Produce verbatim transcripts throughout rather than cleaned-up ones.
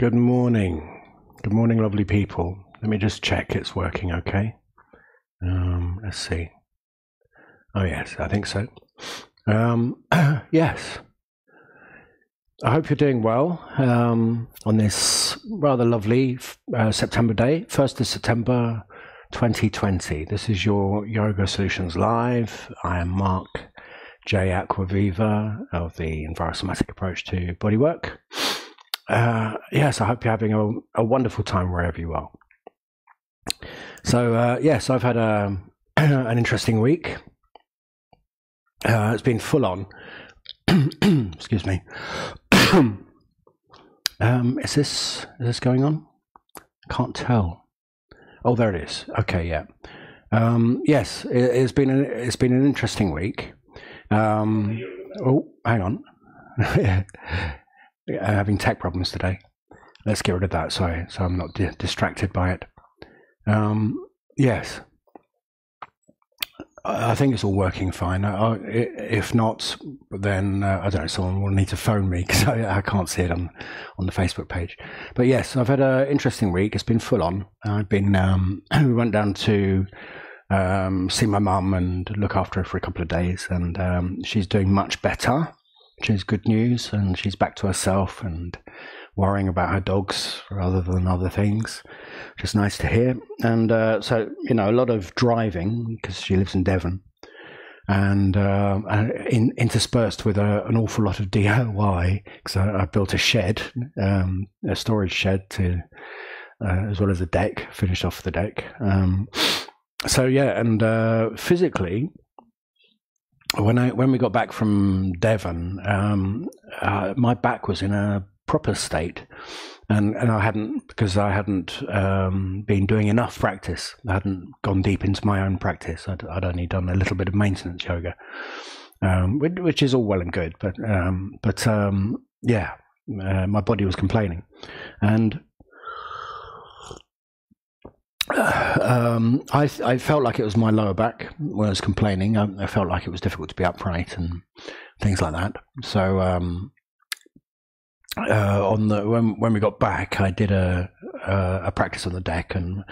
Good morning. Good morning, lovely people. Let me just check it's working okay. Um, let's see. Oh, yes, I think so. Um, yes. I hope you're doing well um, on this rather lovely uh, September day, first of September twenty twenty. This is your Yoga Solutions Live. I am Marc J. Aquaviva of the Envirosomatic Approach to Bodywork. Uh, yes, I hope you're having a, a wonderful time wherever you are. So, uh, yes, I've had a, an interesting week. Uh, it's been full on. Excuse me. um, is this is this going on? Can't tell. Oh, there it is. Okay, yeah. Um, yes, it, it's been an, it's been an interesting week. Um, oh, hang on. Yeah. I'm having tech problems today. Let's get rid of that, sorry, so I'm not di distracted by it. Um, yes, I, I think it's all working fine. I, I, if not, then uh, I don't know. Someone will need to phone me because I, I can't see it on on the Facebook page. But yes, I've had an interesting week. It's been full on. I've been. Um, we went down to um, see my mum and look after her for a couple of days, and um, she's doing much better, which is good news, and she's back to herself and worrying about her dogs rather than other things, which is nice to hear. And uh, so, you know, a lot of driving because she lives in Devon, and uh, in, interspersed with a, an awful lot of D I Y because I, I built a shed, um, a storage shed, to uh, as well as a deck, finished off the deck. Um, so, yeah, and uh, physically, When I when we got back from Devon, um, uh, my back was in a proper state, and and I hadn't because I hadn't um, been doing enough practice. I hadn't gone deep into my own practice. I'd, I'd only done a little bit of maintenance yoga, um, which, which is all well and good, but um, but um, yeah, uh, my body was complaining, and Um, I, I felt like it was my lower back when I was complaining. I, I felt like it was difficult to be upright and things like that. So um, uh, on the when when we got back, I did a a, a practice on the deck, and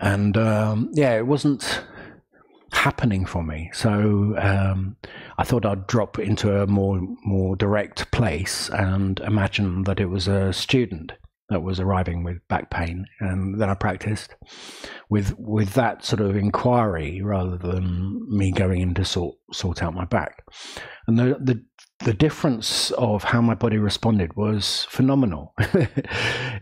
and um, yeah, it wasn't happening for me. So um, I thought I'd drop into a more more direct place and imagine that it was a student that was arriving with back pain, and then I practiced with with that sort of inquiry rather than me going in to sort sort out my back. And the the, the difference of how my body responded was phenomenal.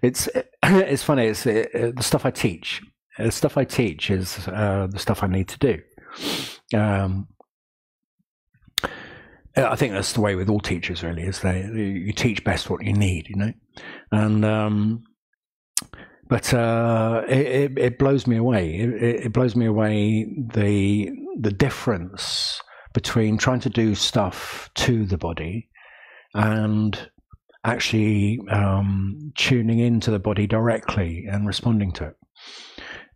it's it's funny. It's it, it, the stuff I teach. The stuff I teach is uh, the stuff I need to do. Um, I think that's the way with all teachers, really, is they you teach best what you need, you know. And um, but uh, it, it blows me away. It, it blows me away the the difference between trying to do stuff to the body and actually um, tuning into the body directly and responding to it.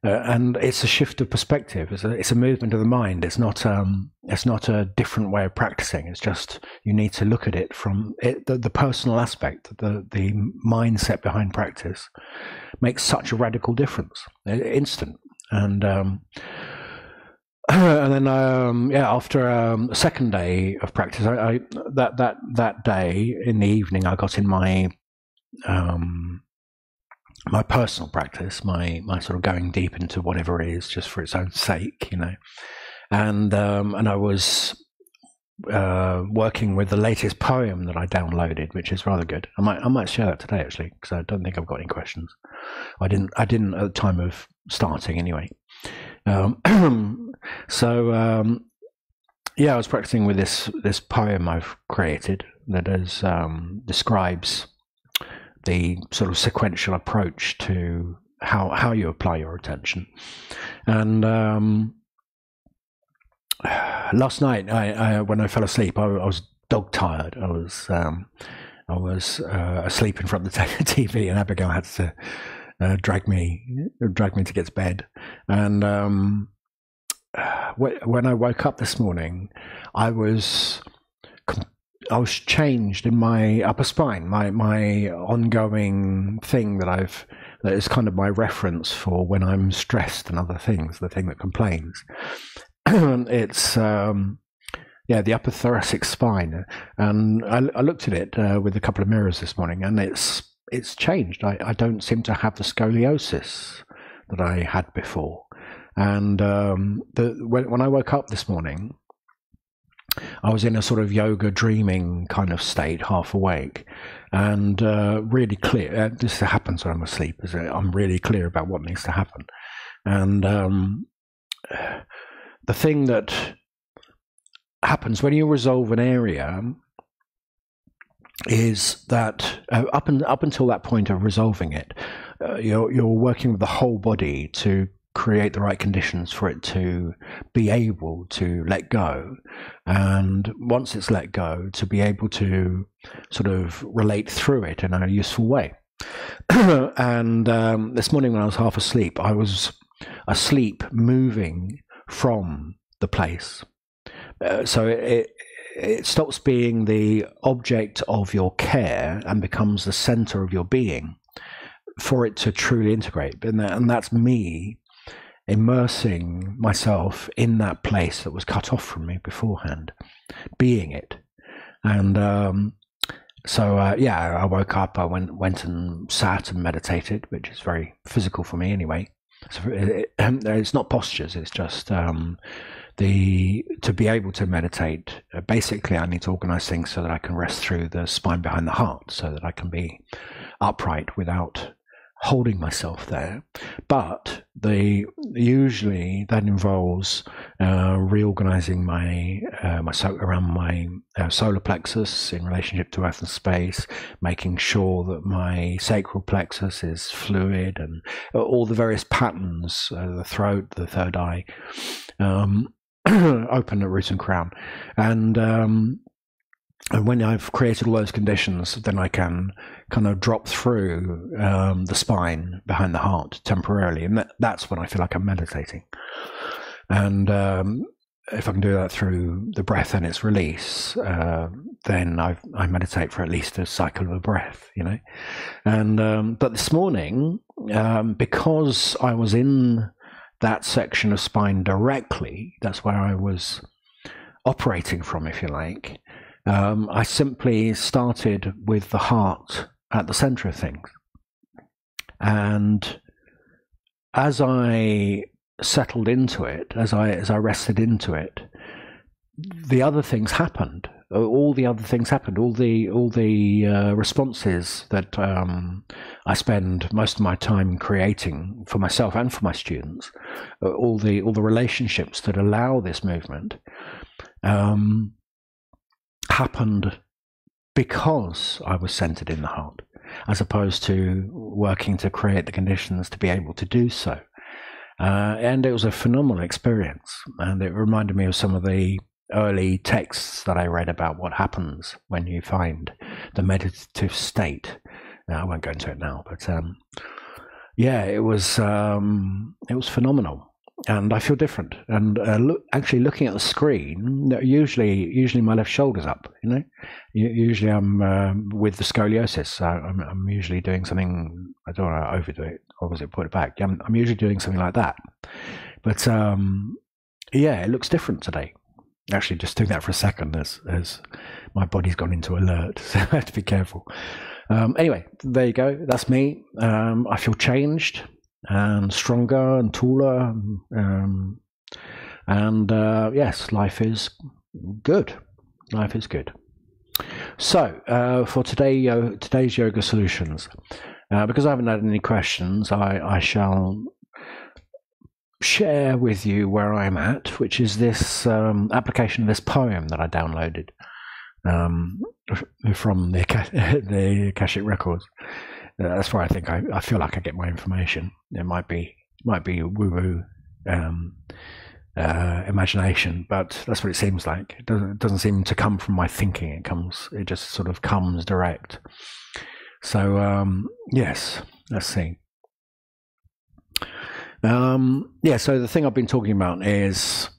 Uh, and it's a shift of perspective. It's a, it's a movement of the mind. It's not um, it's not a different way of practicing. It's just you need to look at it from it, the, the personal aspect. The the mindset behind practice makes such a radical difference, instant. And um, and then um, yeah, after um, a second day of practice, I, I that that that day in the evening, I got in my um, my personal practice, my my sort of going deep into whatever it is, just for its own sake, you know. And um, and I was uh, working with the latest poem that I downloaded, which is rather good. I might I might share that today, actually, because I don't think I've got any questions. I didn't I didn't at the time of starting, anyway. Um, so um, yeah, I was practicing with this this poem I've created that is um, describes the sort of sequential approach to how how you apply your attention. And um, last night, I, I, when I fell asleep, I, I was dog tired. I was um, I was uh, asleep in front of the T V, and Abigail had to uh, drag me drag me to get to bed. And um, when I woke up this morning, I was I was changed in my upper spine, my my ongoing thing that I've that is kind of my reference for when I'm stressed and other things, the thing that complains. It's um, yeah, the upper thoracic spine, and I, I looked at it uh, with a couple of mirrors this morning, and it's it's changed. I, I don't seem to have the scoliosis that I had before, and um, the, when, when I woke up this morning, I was in a sort of yoga dreaming kind of state, half awake, and uh, really clear. Uh, this happens when I'm asleep, is it? I'm really clear about what needs to happen. And um, the thing that happens when you resolve an area is that uh, up and up until that point of resolving it, uh, you're you're working with the whole body to create the right conditions for it to be able to let go, and once it's let go, to be able to sort of relate through it in a useful way. And um, this morning when I was half asleep, I was asleep moving from the place, uh, so it, it it stops being the object of your care and becomes the center of your being for it to truly integrate. And, that, and that's me immersing myself in that place that was cut off from me beforehand, being it. And um, so, uh, yeah, I woke up, I went, went and sat and meditated, which is very physical for me anyway. So it, it, it's not postures, it's just um, the to be able to meditate. Uh, basically, I need to organize things so that I can rest through the spine behind the heart, so that I can be upright without holding myself there. But they usually that involves uh, reorganizing my uh, my so around my uh, solar plexus in relationship to earth and space, making sure that my sacral plexus is fluid, and all the various patterns, uh, the throat, the third eye, um, open at root and crown, and um, and when I've created all those conditions, then I can kind of drop through um, the spine behind the heart temporarily. And that, that's when I feel like I'm meditating. And um, if I can do that through the breath and its release, uh, then I've, I meditate for at least a cycle of a breath, you know. And um, but this morning, um, because I was in that section of spine directly, that's where I was operating from, if you like, Um, I simply started with the heart at the center of things. And as I settled into it, as I, as I rested into it, the other things happened. All the other things happened. All the, all the uh, responses that um, I spend most of my time creating for myself and for my students, all the, all the relationships that allow this movement, um, happened because I was centered in the heart, as opposed to working to create the conditions to be able to do so. Uh, and it was a phenomenal experience, and it reminded me of some of the early texts that I read about what happens when you find the meditative state. Now, I won't go into it now, but um, yeah, it was um, it was phenomenal. And I feel different. And uh, look, actually, looking at the screen, usually, usually my left shoulder's up. You know, usually I'm uh, with the scoliosis. So I'm, I'm usually doing something. I don't want to overdo it, or was it put it back? I'm, I'm usually doing something like that. But um, yeah, it looks different today. Actually, just doing that for a second as as my body's gone into alert, so I have to be careful. Um, anyway, there you go. That's me. Um, I feel changed and stronger and taller, um, and uh, yes, life is good. Life is good. So uh, for today, uh, today's yoga solutions, uh, because I haven't had any questions, I, I shall share with you where I'm at, which is this um, application of this poem that I downloaded um, from the, the Akashic records. That's where I think I, I feel like I get my information. It might be might be woo-woo um, uh, imagination, but that's what it seems like. It doesn't it doesn't seem to come from my thinking. It comes it just sort of comes direct. So um, yes, let's see. Um, yeah, so the thing I've been talking about is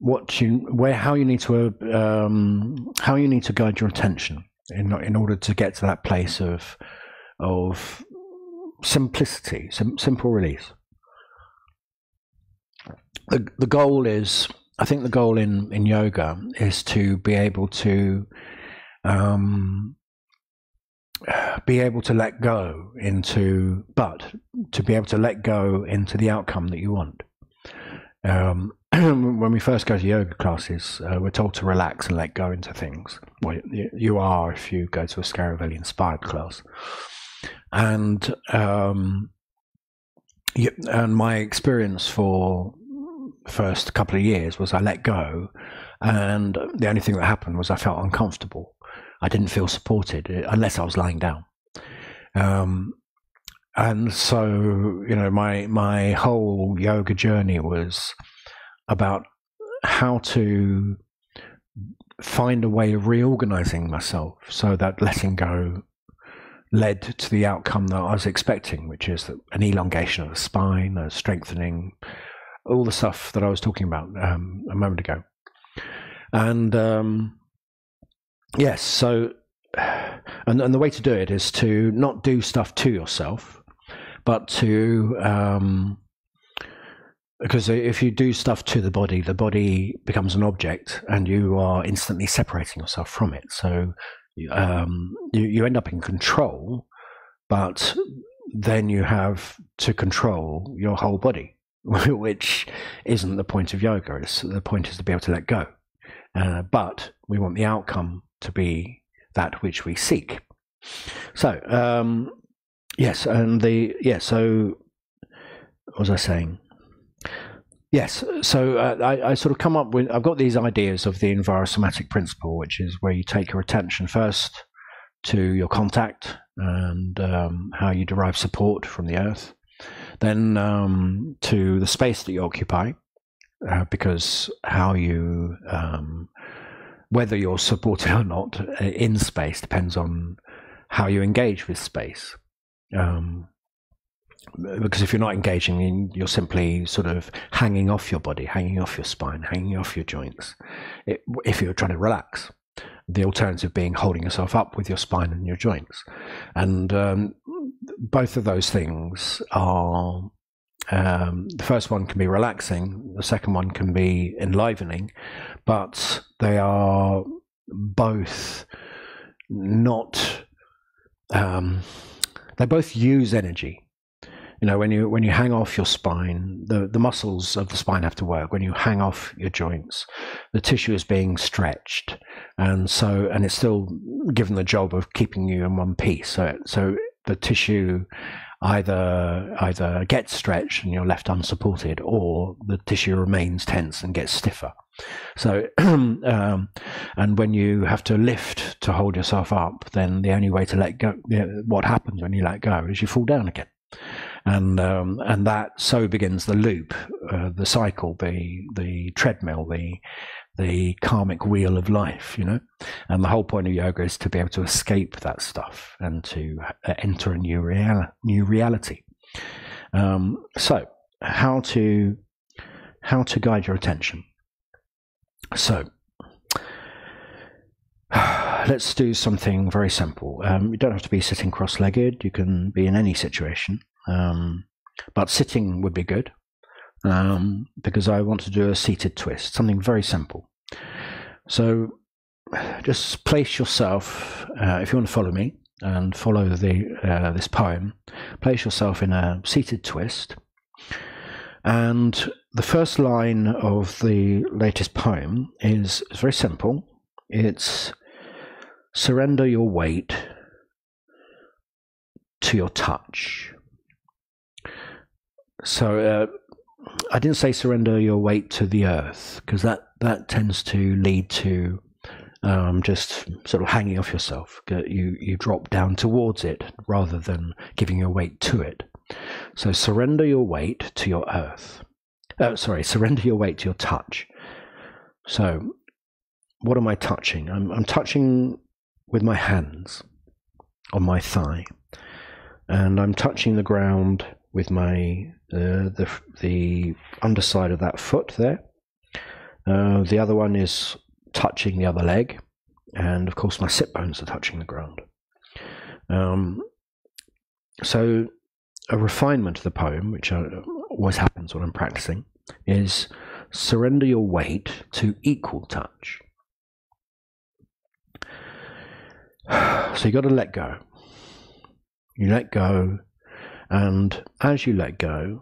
what you, where, how you need to, um, how you need to guide your attention in in order to get to that place of of simplicity, sim simple release. The the goal is, I think, the goal in in yoga is to be able to um, be able to let go into, but to be able to let go into the outcome that you want. Um, when we first go to yoga classes, uh, we're told to relax and let go into things. Well, you are if you go to a Scaravelli inspired class. And um, you, and my experience for the first couple of years was I let go, and the only thing that happened was I felt uncomfortable. I didn't feel supported unless I was lying down. Um, and so, you know, my my whole yoga journey was about how to find a way of reorganizing myself so that letting go led to the outcome that I was expecting, which is an elongation of the spine, a strengthening, all the stuff that I was talking about um, a moment ago. And um, yes, so, and, and the way to do it is to not do stuff to yourself, but to, um, because if you do stuff to the body, the body becomes an object and you are instantly separating yourself from it. So um, you, you end up in control, but then you have to control your whole body, which isn't the point of yoga. It's, the point is to be able to let go. Uh, but we want the outcome to be that which we seek. So, um, yes, and the, yeah, so, what was I saying? Yes, so uh, I, I sort of come up with, I've got these ideas of the envirosomatic principle, which is where you take your attention first to your contact and um, how you derive support from the earth, then um, to the space that you occupy, uh, because how you, um, whether you're supported or not in space depends on how you engage with space. Um, because if you're not engaging, you're simply sort of hanging off your body, hanging off your spine, hanging off your joints. It, if you're trying to relax, the alternative being holding yourself up with your spine and your joints. And um, both of those things are, um, the first one can be relaxing, the second one can be enlivening, but they are both not, um, they both use energy. You know, when you when you hang off your spine, the, the muscles of the spine have to work. When you hang off your joints, the tissue is being stretched, and so and it's still given the job of keeping you in one piece. So so the tissue either either gets stretched and you're left unsupported, or the tissue remains tense and gets stiffer. So um, and when you have to lift to hold yourself up, then the only way to let go, you know, what happens when you let go is you fall down again. And um, and that so begins the loop, uh, the cycle, the the treadmill, the the karmic wheel of life, you know. And the whole point of yoga is to be able to escape that stuff and to enter a new real new reality. Um, so how to how to guide your attention? So let's do something very simple. Um, you don't have to be sitting cross-legged. You can be in any situation. Um, but sitting would be good, um, because I want to do a seated twist, something very simple. So just place yourself, uh, if you want to follow me and follow the, uh, this poem, place yourself in a seated twist. And the first line of the latest poem is, it's very simple. It's surrender your weight to your touch. So uh, I didn't say surrender your weight to the earth, because that, that tends to lead to um, just sort of hanging off yourself. You, you drop down towards it rather than giving your weight to it. So surrender your weight to your earth. Oh, sorry, surrender your weight to your touch. So what am I touching? I'm, I'm touching with my hands on my thigh, and I'm touching the ground with my uh, the the underside of that foot there, Uh, the other one is touching the other leg, and of course my sit bones are touching the ground. Um, so a refinement of the poem, which always happens when I'm practicing, is surrender your weight to equal touch. So you got to let go. You let go, and as you let go,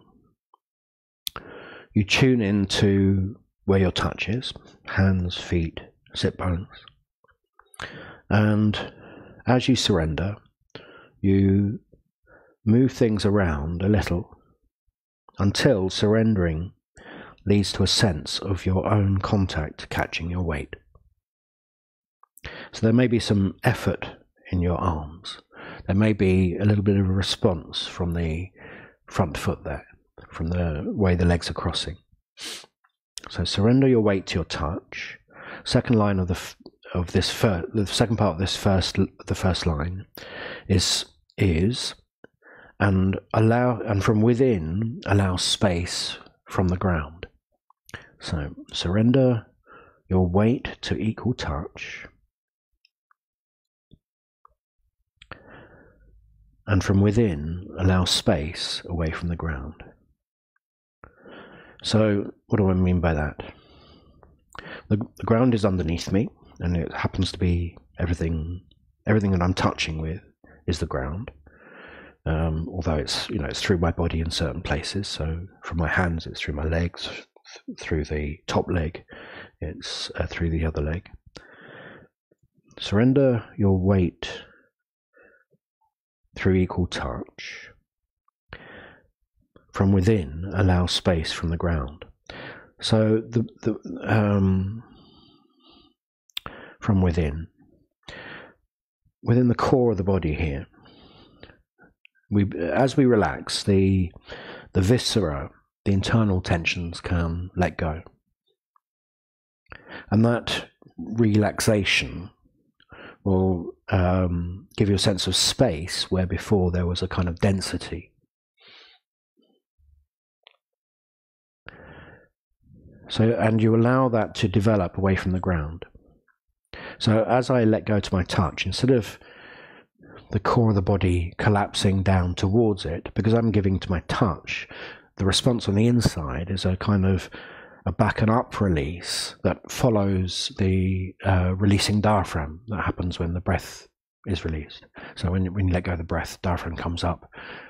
you tune into where your touch is, hands, feet, sit bones. And as you surrender, you move things around a little until surrendering leads to a sense of your own contact catching your weight. So there may be some effort in your arms. There may be a little bit of a response from the front foot there, from the way the legs are crossing. So surrender your weight to your touch. Second line of the of this first, the second part of this first, the first line is is, and allow and from within allow space from the ground. So surrender your weight to equal touch. And from within, allow space away from the ground. So, what do I mean by that? The, the ground is underneath me, and it happens to be everything. Everything that I'm touching with is the ground. Um, although it's you know it's through my body in certain places. So, from my hands, it's through my legs, th through the top leg, it's uh, through the other leg. Surrender your weight through equal touch. From within, allow space from the ground. So the, the um, from within, within the core of the body here, we as we relax, the the viscera, the internal tensions can let go, and that relaxation will um, give you a sense of space where before there was a kind of density. So, and you allow that to develop away from the ground. So as I let go to my touch, instead of the core of the body collapsing down towards it, because I'm giving to my touch, the response on the inside is a kind of a back and up release that follows the uh, releasing diaphragm that happens when the breath is released. So when, when you let go of the breath, diaphragm comes up,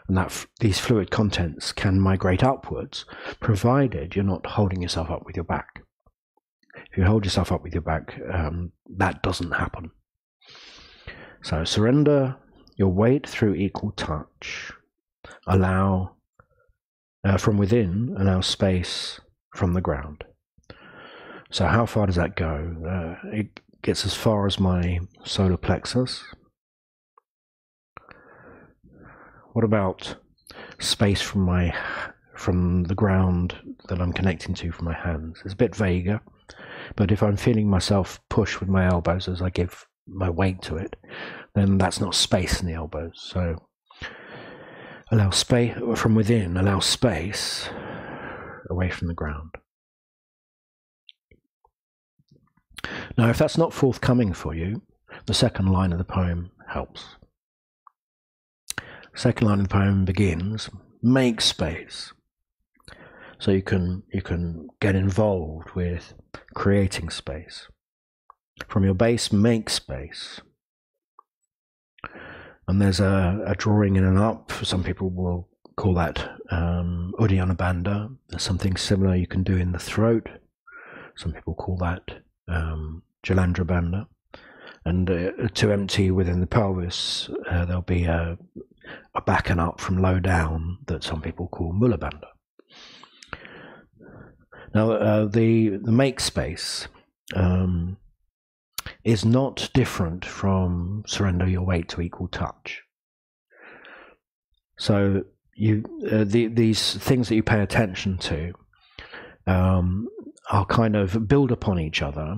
and that f these fluid contents can migrate upwards, provided you're not holding yourself up with your back. If you hold yourself up with your back, um, that doesn't happen. So surrender your weight through equal touch. Allow uh, from within, allow space from the ground. So how far does that go? Uh, it gets as far as my solar plexus. What about space from my from the ground that I'm connecting to from my hands? It's a bit vaguer, but if I'm feeling myself push with my elbows as I give my weight to it, then that's not space in the elbows. So allow space from within, allow space away from the ground. Now, if that's not forthcoming for you, the second line of the poem helps. Second line of the poem begins, make space. So you can you can get involved with creating space. From your base, make space. And there's a, a drawing in and up. Some people will call that um, Udiyana Banda. There's something similar you can do in the throat. Some people call that um, Jalandra Banda. And uh, to empty within the pelvis, uh, there'll be a, a back and up from low down that some people call Mula Banda. Now, uh, the, the make space um, is not different from surrender your weight to equal touch. So You, uh, the, these things that you pay attention to um, are kind of build upon each other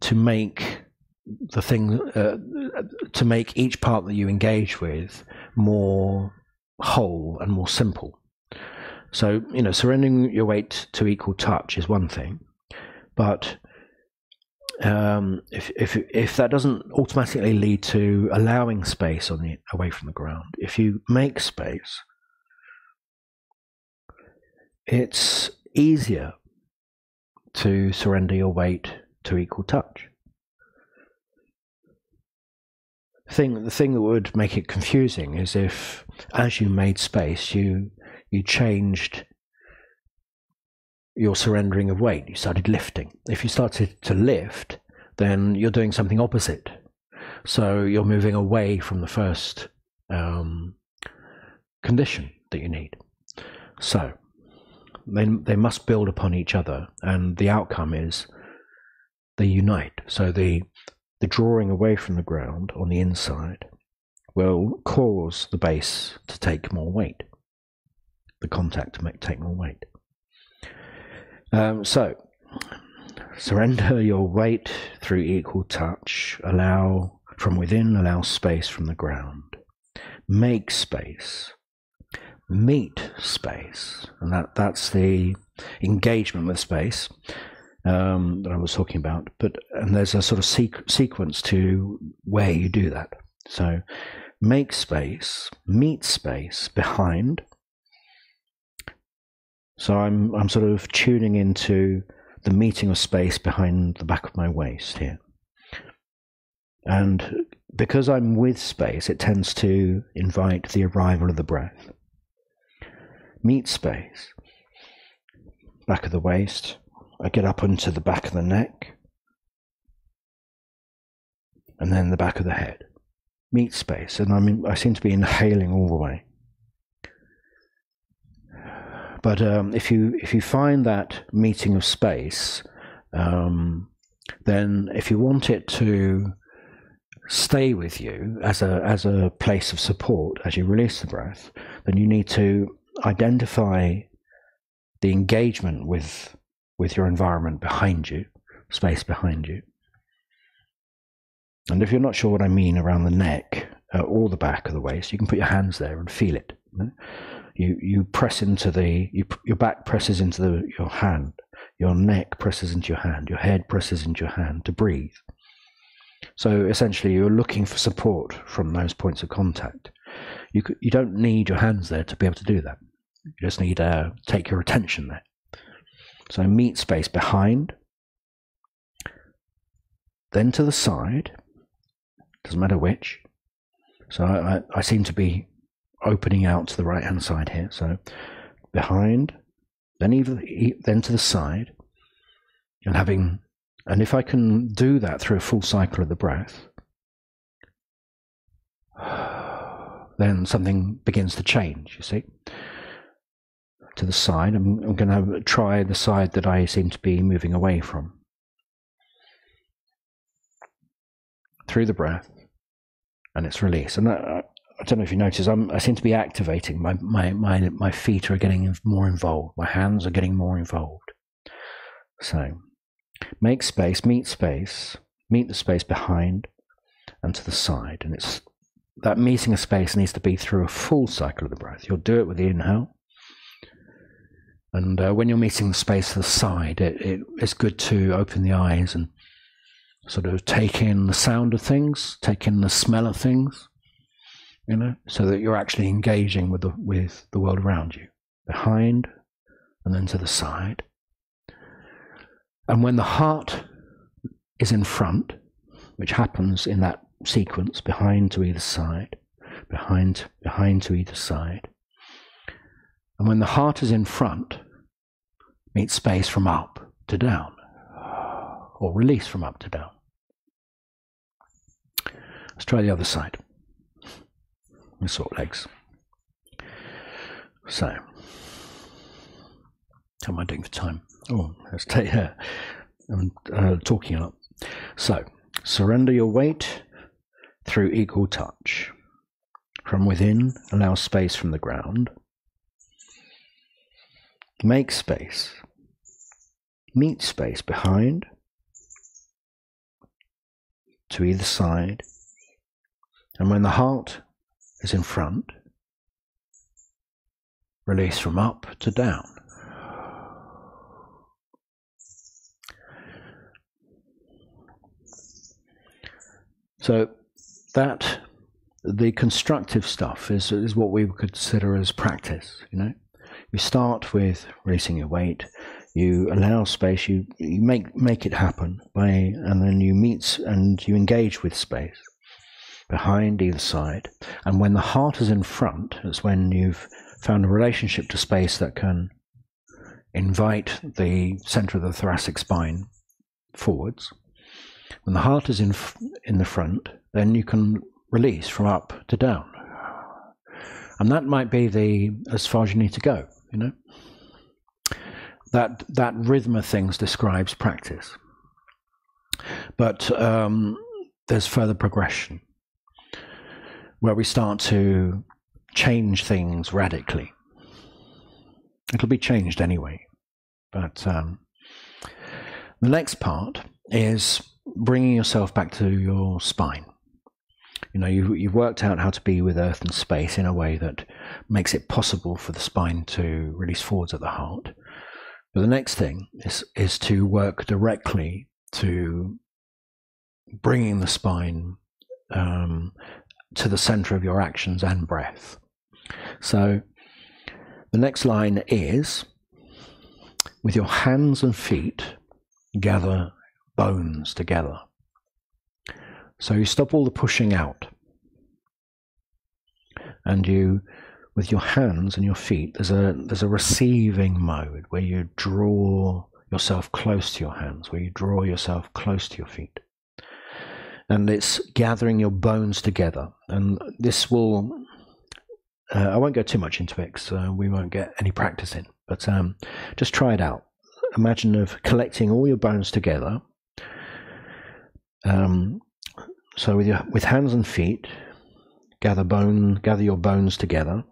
to make the thing uh, to make each part that you engage with more whole and more simple. So you know, surrendering your weight to equal touch is one thing, But um, if, if, if that doesn't automatically lead to allowing space on the, away from the ground, if you make space, it's easier to surrender your weight to equal touch. Thing, the thing that would make it confusing is if, as you made space, you you changed your surrendering of weight. You started lifting. If you started to lift, then you're doing something opposite. So you're moving away from the first um, condition that you need. So they, they must build upon each other, and the outcome is they unite. So the the drawing away from the ground on the inside will cause the base to take more weight, the contact to make, take more weight. Um, so, surrender your weight through equal touch, allow from within, allow space from the ground, make space, meet space, and that, that's the engagement with space. Um, that I was talking about, but and there's a sort of sequ sequence to where you do that. So make space, meet space behind. So I'm I'm sort of tuning into the meeting of space behind the back of my waist here, and because I'm with space, it tends to invite the arrival of the breath. Meet space, back of the waist. I get up into the back of the neck, and then the back of the head. Meet space, and I mean, I seem to be inhaling all the way. But um, if you if you find that meeting of space, um, then if you want it to stay with you as a as a place of support as you release the breath, then you need to identify the engagement with. with your environment behind you, space behind you. And if you're not sure what I mean around the neck uh, or the back of the waist, you can put your hands there and feel it. You you press into the you, your back presses into the, your hand, your neck presses into your hand, your head presses into your hand to breathe. So essentially, you're looking for support from those points of contact. You you don't need your hands there to be able to do that. You just need to uh, take your attention there. So meet space behind, then to the side, doesn't matter which. So I, I seem to be opening out to the right hand side here. So behind, then either, then to the side, and having, and if I can do that through a full cycle of the breath, then something begins to change, you see. To the side, I'm, I'm going to try the side that I seem to be moving away from. Through the breath, and it's release. And I, I don't know if you notice, I'm, I seem to be activating. My, my, my, my feet are getting more involved. My hands are getting more involved. So, make space, meet space, meet the space behind and to the side. And it's that meeting of space needs to be through a full cycle of the breath. You'll do it with the inhale. And uh, when you're meeting the space to the side, it, it, it's good to open the eyes and sort of take in the sound of things, take in the smell of things, you know, so that you're actually engaging with the, with the world around you. Behind, and then to the side. And when the heart is in front, which happens in that sequence, behind to either side, behind, behind to either side, and when the heart is in front, meet space from up to down, or release from up to down. Let's try the other side. We swap legs. So, how am I doing for time? Oh, let's take. Uh, I'm uh, talking a lot. So, surrender your weight through equal touch. From within, allow space from the ground. Make space, meet space behind, to either side, and when the heart is in front, release from up to down. So that the constructive stuff is, is what we would consider as practice. You know, you start with releasing your weight, you allow space, you, you make make it happen by, and then you meet and you engage with space behind, either side. And when the heart is in front, it's when you've found a relationship to space that can invite the center of the thoracic spine forwards. When the heart is in in the front, then you can release from up to down, and that might be the as far as you need to go. You know, that that rhythm of things describes practice, but um, there's further progression where we start to change things radically. It'll be changed anyway, but um, the next part is bringing yourself back to your spine. You know, you've, you've worked out how to be with earth and space in a way that makes it possible for the spine to release forwards at the heart. But the next thing is, is to work directly to bringing the spine um, to the center of your actions and breath. So the next line is, with your hands and feet, gather bones together. So you stop all the pushing out, and you, with your hands and your feet, there's a there's a receiving mode where you draw yourself close to your hands, where you draw yourself close to your feet, and it's gathering your bones together. And this will, uh, I won't go too much into it because uh, we won't get any practice in, but um, just try it out. Imagine of collecting all your bones together. Um, so with your with hands and feet, gather bone, gather your bones together.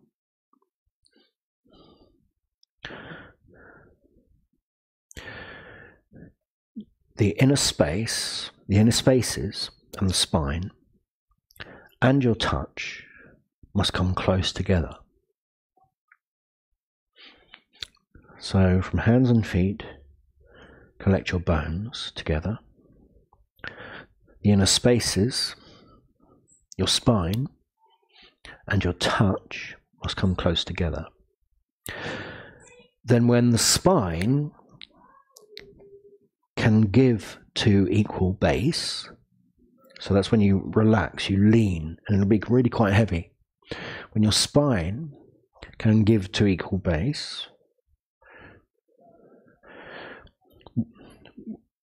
The inner space, the inner spaces, and the spine, and your touch must come close together. So from hands and feet, collect your bones together, the inner spaces, your spine, and your touch must come close together. Then when the spine can give to equal base, so that's when you relax, you lean, and it'll be really quite heavy. When your spine can give to equal base,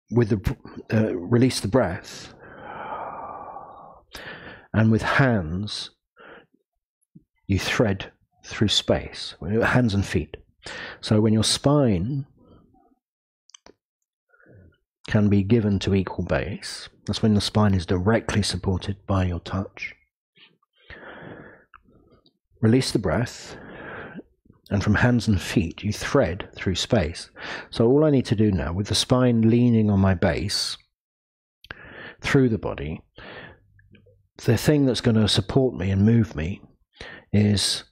with the uh, release the breath, and with hands you thread through space, hands and feet. So when your spine can be given to equal base, that's when the spine is directly supported by your touch. Release the breath, and from hands and feet you thread through space. So all I need to do now, with the spine leaning on my base through the body, the thing that's going to support me and move me is,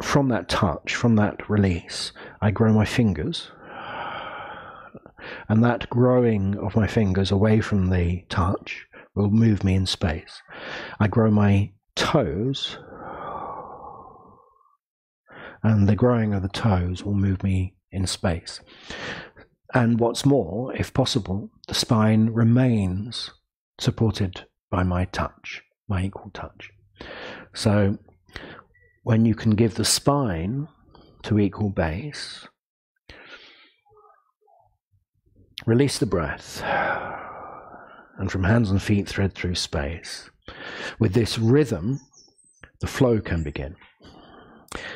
from that touch, from that release, I grow my fingers, and that growing of my fingers away from the touch will move me in space. I grow my toes, and the growing of the toes will move me in space. And what's more, if possible, the spine remains supported by my touch, my equal touch. So when you can give the spine to equal base, release the breath, and from hands and feet thread through space. With this rhythm, the flow can begin.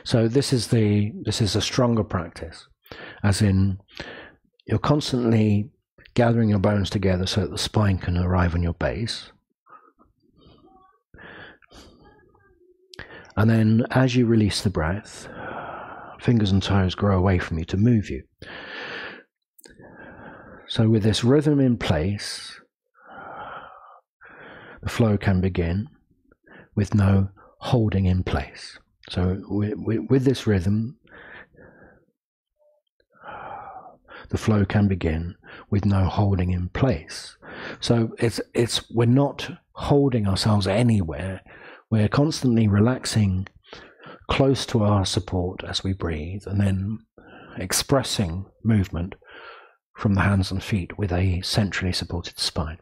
So this is the this is a stronger practice, as in you're constantly gathering your bones together so that the spine can arrive on your base. And then as you release the breath, fingers and toes grow away from you to move you. So with this rhythm in place, the flow can begin with no holding in place. So with, with this rhythm, the flow can begin with no holding in place. So it's it's we're not holding ourselves anywhere. We're constantly relaxing close to our support as we breathe, and then expressing movement from the hands and feet with a centrally supported spine.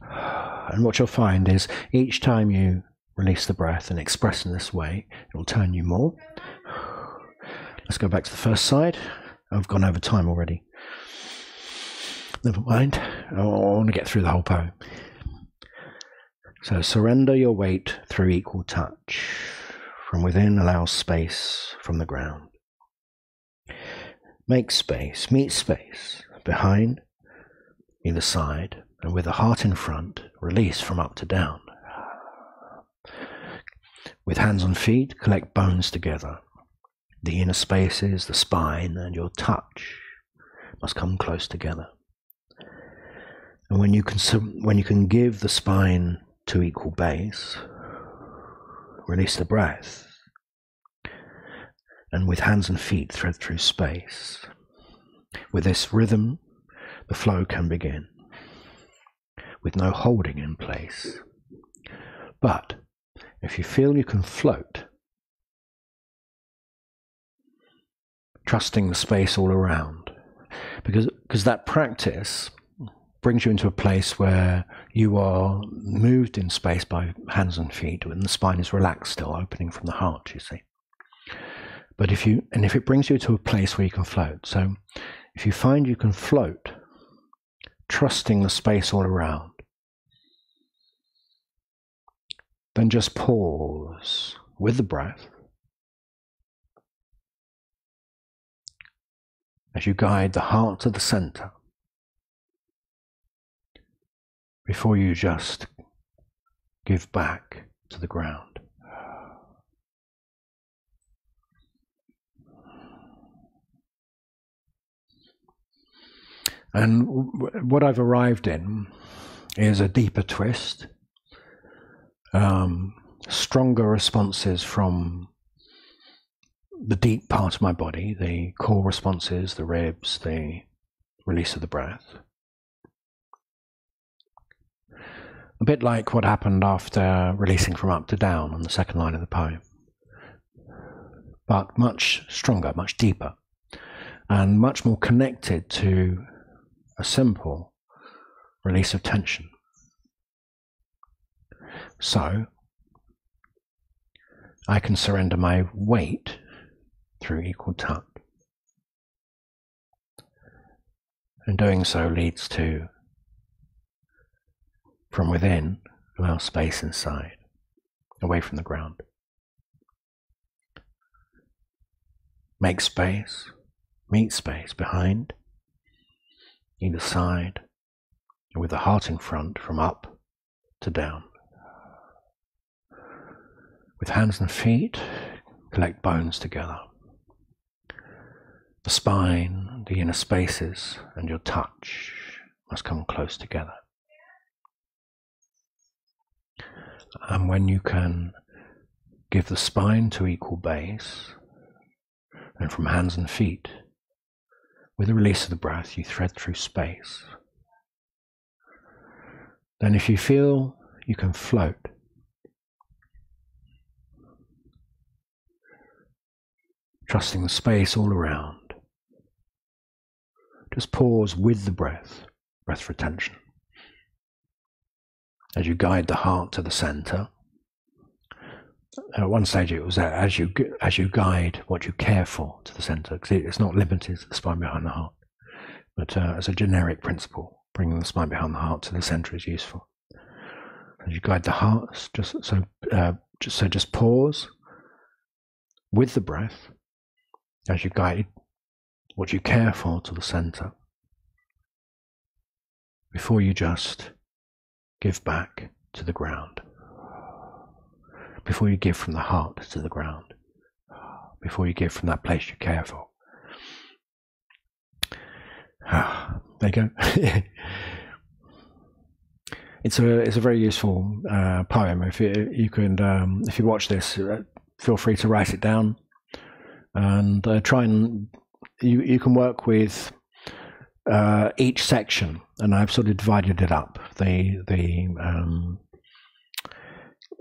And what you'll find is each time you release the breath and express in this way, it will turn you more. Let's go back to the first side. I've gone over time already. Never mind. I want to get through the whole poem. So surrender your weight through equal touch. From within, allow space from the ground. Make space, meet space, behind, either side, and with the heart in front, release from up to down. With hands and feet, collect bones together. The inner spaces, the spine, and your touch must come close together. And when you can, when you can give the spine to equal base, release the breath, and with hands and feet thread through space. With this rhythm, the flow can begin, with no holding in place. But if you feel you can float, trusting the space all around, because, because that practice brings you into a place where you are moved in space by hands and feet, and the spine is relaxed still, opening from the heart, you see. But if you, and if it brings you to a place where you can float, so if you find you can float, trusting the space all around, then just pause with the breath as you guide the heart to the center, before you just give back to the ground. And what I've arrived in is a deeper twist, um, stronger responses from the deep part of my body, the core responses, the ribs, the release of the breath. A bit like what happened after releasing from up to down on the second line of the poem, but much stronger, much deeper, and much more connected to a simple release of tension. So I can surrender my weight through equal touch, and doing so leads to, from within, allow space inside, away from the ground. Make space, meet space behind, either side, and with the heart in front, from up to down. With hands and feet, collect bones together. The spine, the inner spaces, and your touch must come close together. And when you can give the spine to equal base, and from hands and feet, with the release of the breath, you thread through space. Then if you feel you can float, trusting the space all around, just pause with the breath, breath retention, as you guide the heart to the center. At one stage it was as you as you guide what you care for to the center, because it's not limited to the spine behind the heart, but uh, as a generic principle, bringing the spine behind the heart to the center is useful. As you guide the heart, just so uh, just so just pause with the breath as you guide what you care for to the center, before you just give back to the ground, before you give from the heart to the ground, before you give from that place you care for. Ah, there you go. It's a it's a very useful uh, poem. If you you can um, if you watch this, feel free to write it down, and uh, try and you you can work with uh, each section, and I've sort of divided it up. The, the um,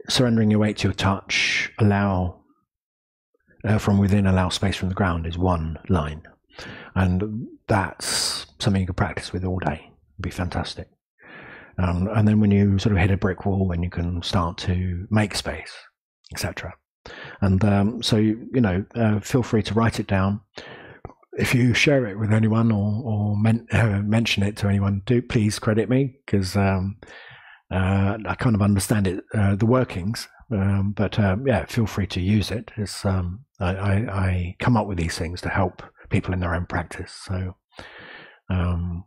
surrendering your weight to your touch, allow uh, from within, allow space from the ground is one line. And that's something you can practice with all day. It'd be fantastic. Um, and then when you sort of hit a brick wall, then you can start to make space, et cetera. And um, so, you, you know, uh, feel free to write it down. If you share it with anyone or, or men uh, mention it to anyone, do please credit me, because um, uh, I kind of understand it, uh, the workings. Um, but um, yeah, feel free to use it. It's, um, I, I, I come up with these things to help people in their own practice. So um,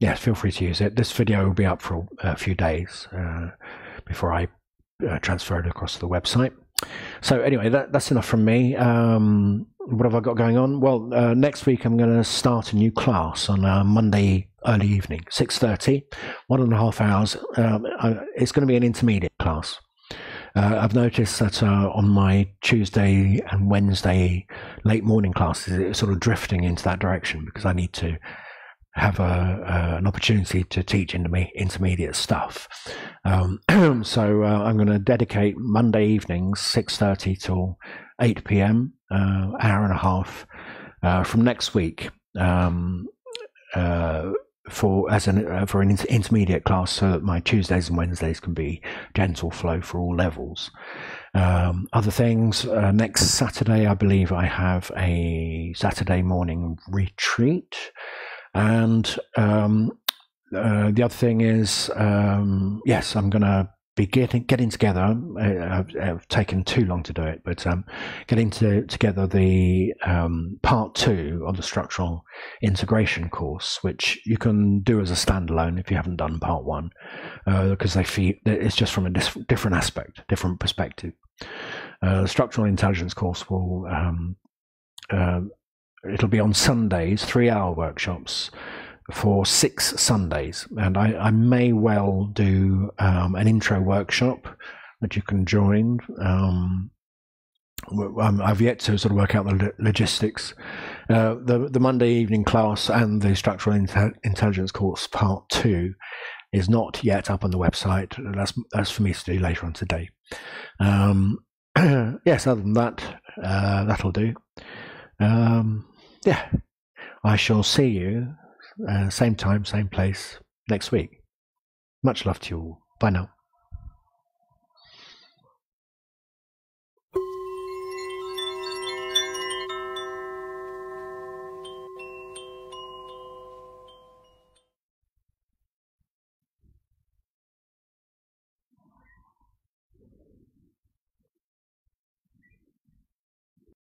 yeah, feel free to use it. This video will be up for a few days uh, before I uh, transfer it across to the website. So anyway, that, that's enough from me. Um, what have I got going on? Well, uh, next week I'm going to start a new class on uh, Monday early evening, six thirty, one and a half hours. Um, I, it's going to be an intermediate class. Uh, I've noticed that uh, on my Tuesday and Wednesday late morning classes, it's sort of drifting into that direction, because I need to have a, uh, an opportunity to teach intermediate stuff. Um, so uh, I'm going to dedicate Monday evenings, six thirty till eight p m, uh, hour and a half uh, from next week um, uh, for as an uh, for an inter intermediate class, so that my Tuesdays and Wednesdays can be gentle flow for all levels. Um, other things, uh, next Saturday I believe I have a Saturday morning retreat. And um, uh, the other thing is, um, yes, I'm going to be getting getting together. I've, I've taken too long to do it, but um, getting to, together the um, part two of the structural integration course, which you can do as a standalone if you haven't done part one, because uh, they feel it's just from a different aspect, different perspective. Uh, the structural intelligence course will. Um, uh, It'll be on Sundays, three-hour workshops for six Sundays. And I, I may well do um, an intro workshop that you can join. Um, I've yet to sort of work out the logistics. Uh, the, the Monday evening class and the Structural Intel- Intelligence course part two is not yet up on the website. That's, that's for me to do later on today. Um, yes, other than that, uh, that'll do. Um, yeah, I shall see you uh, same time, same place next week. Much love to you all. Bye now.